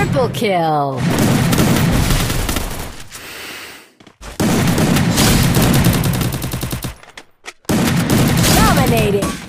Triple kill. Dominating.